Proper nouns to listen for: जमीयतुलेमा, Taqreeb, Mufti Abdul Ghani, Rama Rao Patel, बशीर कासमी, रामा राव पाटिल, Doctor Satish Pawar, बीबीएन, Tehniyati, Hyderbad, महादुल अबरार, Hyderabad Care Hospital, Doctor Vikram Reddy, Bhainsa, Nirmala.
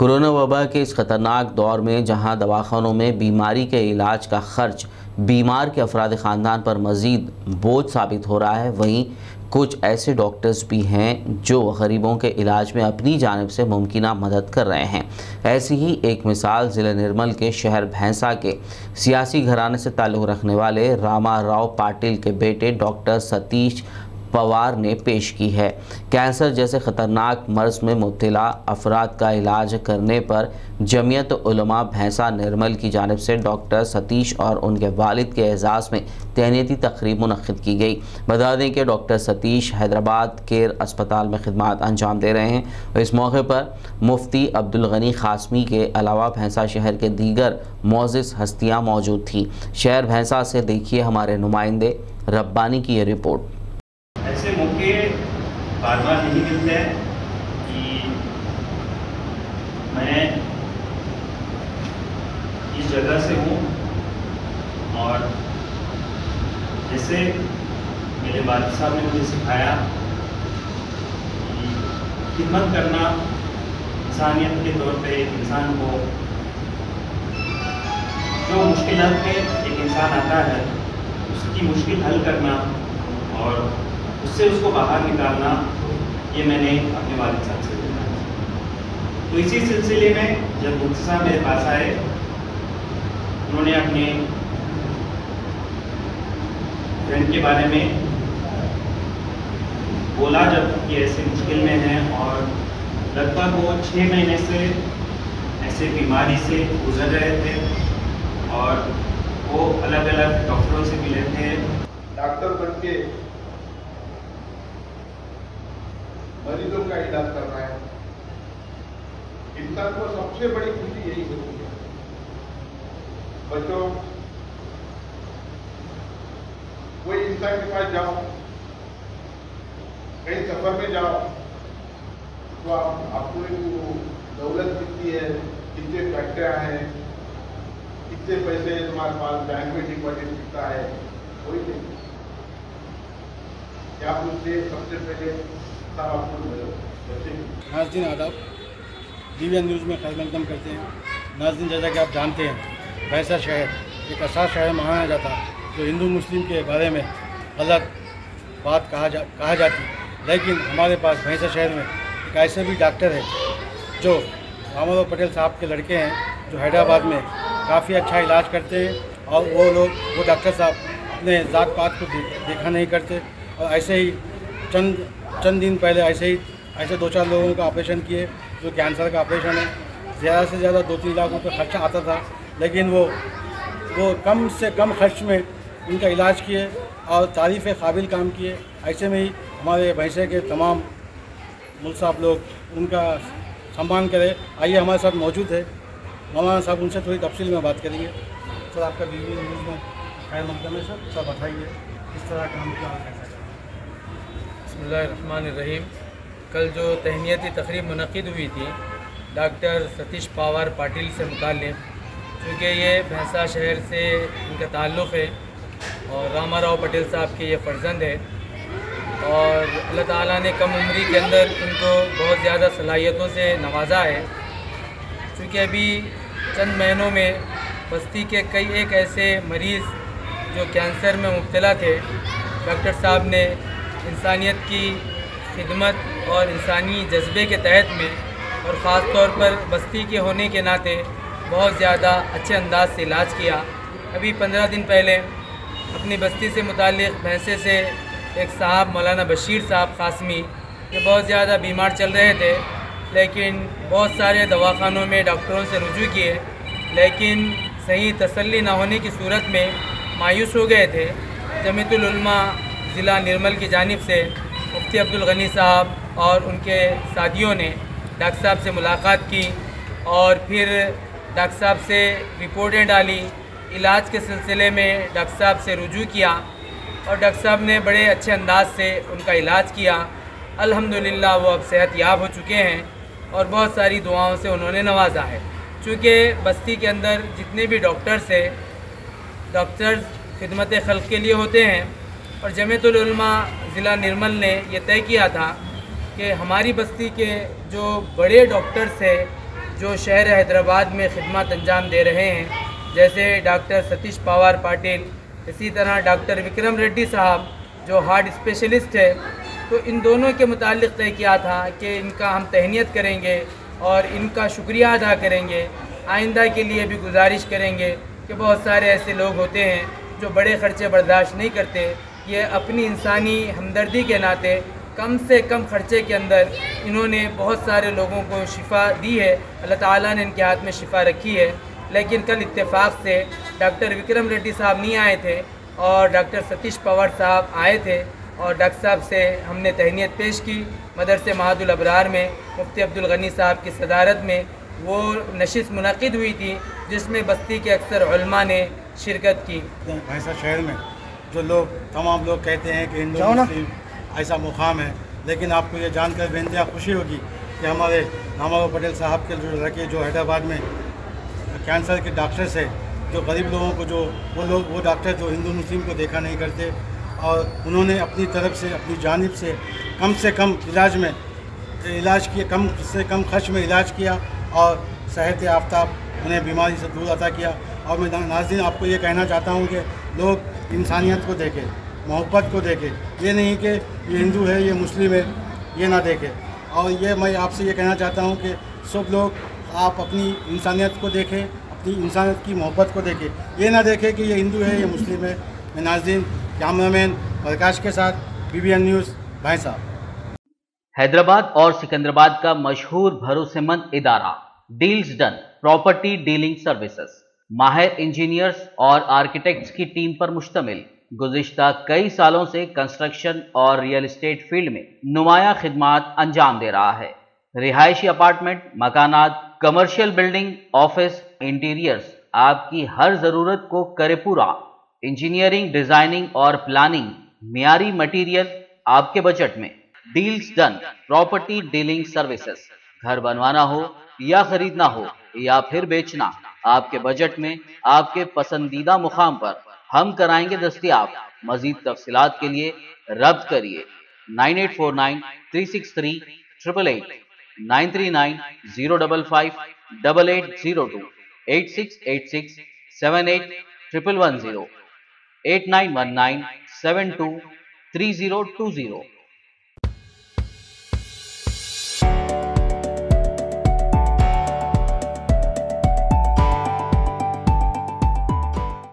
Corona वबा के इस ख़तरनाक दौर में जहां दवाखानों में बीमारी के इलाज का खर्च बीमार के अफराद ख़ानदान पर मज़ीद बोझ साबित हो रहा है, वहीं कुछ ऐसे डॉक्टर्स भी हैं जो गरीबों के इलाज में अपनी जानिब से मुमकिन मदद कर रहे हैं। ऐसी ही एक मिसाल ज़िले निर्मल के शहर भैंसा के सियासी घराने से ताल्लुक़ रखने वाले रामा राव पाटिल के बेटे डॉक्टर सतीश पवार ने पेश की है। कैंसर जैसे ख़तरनाक मर्ज़ में मुब्तला अफराद का इलाज करने पर जमीयतुलेमा भैंसा निर्मल की जानिब से डॉक्टर सतीश और उनके वालिद के एजाज़ में तहनीती तकरीब मुनक़िद की गई। बता दें कि डॉक्टर सतीश हैदराबाद केयर अस्पताल में खिदमात अंजाम दे रहे हैं और इस मौके पर मुफ्ती अब्दुल गनी खासमी के अलावा भैंसा शहर के दीगर मोअज़्ज़िज़ हस्तियाँ मौजूद थीं। शहर भैंसा से देखिए हमारे नुमाइंदे रब्बानी की ये रिपोर्ट। ऐसे मौके बार बार नहीं मिलते हैं कि मैं इस जगह से हूँ और जैसे मेरे वालिद साहब ने मुझे सिखाया कि खिदमत करना इंसानियत के तौर पे एक इंसान को जो मुश्किलात में एक इंसान आता है उसकी मुश्किल हल करना और उससे उसको बाहर निकालना, ये मैंने अपने वालिद साहब से सीखा। तो इसी सिलसिले में जब मुफ्ती साहब मेरे पास आए, उन्होंने अपने फ्रेंड के बारे में बोला जब ये ऐसे मुश्किल में हैं और लगभग वो 6 महीने से ऐसे बीमारी से गुजर रहे थे और वो अलग अलग डॉक्टरों से मिले थे। डॉक्टर बन के मरीजों का इलाज कर रहा है, इंसान को सबसे बड़ी खुशी यही होती है। बच्चों, कोई इंसान के पास जाओ, कहीं सफर में जाओ तो आपको दौलत कितनी है, कितने पैसे हैं, कितने पैसे तुम्हारे पास बैंक में डिपॉजिट कितना है, कोई नहीं। क्या पूछते सबसे पहले नाज़रीन आदाब, बीबीएन न्यूज़ में खैरमकदम करते हैं। नाज़रीन, जैसा कि आप जानते हैं, भैंसा शहर एक ऐसा शहर माना जाता जो हिंदू मुस्लिम के बारे में गलत बात कहा जाती, लेकिन हमारे पास भैंसा शहर में एक ऐसे भी डॉक्टर है जो रामा राव पटेल साहब के लड़के हैं, जो हैदराबाद में काफ़ी अच्छा इलाज करते हैं और वो डॉक्टर साहब अपने जात पात को देखा नहीं करते। और ऐसे ही चंद दिन पहले ऐसे 2-4 लोगों का ऑपरेशन किए जो कैंसर का ऑपरेशन है। ज़्यादा से ज़्यादा 2-3 लाख रुपये खर्चा आता था, लेकिन वो कम से कम खर्च में उनका इलाज किए और तारीफ़ काबिल काम किए। ऐसे में ही हमारे भैंसे के तमाम मुल्क साहब लोग उनका सम्मान करें। आइए, हमारे साथ मौजूद है मौलाना साहब, उनसे थोड़ी तफसील में बात करेंगे। सर, आपका बीबीएन न्यूज़ में खैर मकदम है। सर बताइए किस तरह काम किया। बिस्मिल्लाहिर्रहमानिर्रहीम। कल जो तहनियती तकरीब मुनक़िद हुई थी डॉक्टर सतीश पावर पाटिल से मुतालिक़, क्योंकि ये भैंसा शहर से इनका ताल्लुक़ है और रामा राव पटेल साहब के ये फ़र्जंद है और अल्लाह ताला ने कम उम्री के अंदर इनको बहुत ज़्यादा सलाहियतों से नवाजा है। क्योंकि अभी चंद महीनों में बस्ती के कई एक ऐसे मरीज़ जो कैंसर में मुब्तला थे, डॉक्टर साहब ने इंसानियत की खिदमत और इंसानी जज्बे के तहत में और ख़ास तौर पर बस्ती के होने के नाते बहुत ज़्यादा अच्छे अंदाज से इलाज किया। अभी 15 दिन पहले अपनी बस्ती से मुतालिक़ भैंसे से एक साहब मौलाना बशीर साहब कासमी, ये बहुत ज़्यादा बीमार चल रहे थे, लेकिन बहुत सारे दवाखानों में डॉक्टरों से रुजू किए, लेकिन सही तसल्ली ना होने की सूरत में मायूस हो गए थे। जमीयतुलेमा ज़िला निर्मल की जानिब से मुफ्ती अब्दुल गनी साहब और उनके साथियों ने डॉक्टर साहब से मुलाकात की और फिर डॉक्टर साहब से रिपोर्टें डाली, इलाज के सिलसिले में डॉक्टर साहब से रुजू किया और डॉक्टर साहब ने बड़े अच्छे अंदाज से उनका इलाज किया। अल्हम्दुलिल्लाह वो अब सेहत याब हो चुके हैं और बहुत सारी दुआओं से उन्होंने नवाजा है। चूँकि बस्ती के अंदर जितने भी डॉक्टर्स हैं, डॉक्टर्स खिदमत खल्क़ के लिए होते हैं और जमीयतुलेमा ज़िला निर्मल ने यह तय किया था कि हमारी बस्ती के जो बड़े डॉक्टर्स हैं जो शहर हैदराबाद में खिदमत अंजाम दे रहे हैं, जैसे डॉक्टर सतीश पवार पाटिल, इसी तरह डॉक्टर विक्रम रेड्डी साहब जो हार्ट स्पेशलिस्ट है। तो इन दोनों के मुतालिक तय किया था कि इनका हम तहनीत करेंगे और इनका शुक्रिया अदा करेंगे। आइंदा के लिए भी गुजारिश करेंगे कि बहुत सारे ऐसे लोग होते हैं जो बड़े ख़र्चे बर्दाश्त नहीं करते, ये अपनी इंसानी हमदर्दी के नाते कम से कम ख़र्चे के अंदर इन्होंने बहुत सारे लोगों को शिफ़ा दी है। अल्लाह ताला ने इनके हाथ में शिफ़ा रखी है। लेकिन कल इत्तेफाक से डॉक्टर विक्रम रेड्डी साहब नहीं आए थे और डॉक्टर सतीश पवार साहब आए थे और डॉक्टर साहब से हमने तहनीत पेश की। मदरसे महादुल अबरार में मुफ्ती अब्दुल घनी साहब की सदारत में वो नशिस्त मुनक़िद हुई थी जिसमें बस्ती के अक्सर उलमा ने शिरकत की। भैंसा शहर में जो लोग तमाम लोग कहते हैं कि हिंदू मुस्लिम ऐसा मुकाम है, लेकिन आपको ये जानकर बेनतहा खुशी होगी कि हमारे रामा राव पटेल साहब के जो लड़के जो हैदराबाद में कैंसर के डॉक्टर्स है, जो गरीब लोगों को जो वो डॉक्टर जो हिंदू मुस्लिम को देखा नहीं करते और उन्होंने अपनी तरफ से अपनी जानिब से कम इलाज किया, कम से कम खर्च में इलाज किया और सेहत आफ्ताब उन्हें बीमारी से दूर अता किया। और मैं नाज़रीन आपको ये कहना चाहता हूँ कि लोग इंसानियत को देखें, मोहब्बत को देखें, ये नहीं कि ये हिंदू है ये मुस्लिम है ये ना देखें। और ये मैं आपसे ये कहना चाहता हूँ कि सब लोग आप अपनी इंसानियत को देखें, अपनी इंसानियत की मोहब्बत को देखें, ये ना देखें कि ये हिंदू है ये मुस्लिम है। मैं नाज़रीन कैमरामैन प्रकाश के साथ बीबीएन न्यूज़ भाईसा। हैदराबाद और सिकंदराबाद का मशहूर भरोसेमंद इदारा deals done property dealing services माहिर इंजीनियर्स और आर्किटेक्ट्स की टीम पर मुश्तमिल गुज़िश्ता कई सालों से कंस्ट्रक्शन और रियल एस्टेट फील्ड में नुमाया खिदमात अंजाम दे रहा है। रिहायशी अपार्टमेंट, मकानात, कमर्शियल बिल्डिंग, ऑफिस, इंटीरियर्स, आपकी हर जरूरत को करे पूरा। इंजीनियरिंग, डिजाइनिंग और प्लानिंग, मियारी मटेरियल, आपके बजट में। Deals done property dealing services. घर बनवाना हो या खरीदना हो या फिर बेचना, आपके बजट में आपके पसंदीदा मुकाम पर हम कराएंगे दस्तियाब। मजीद तफसीलात के लिए रब्त करिए 984936388939 055 8802 8686 781110 8919723020।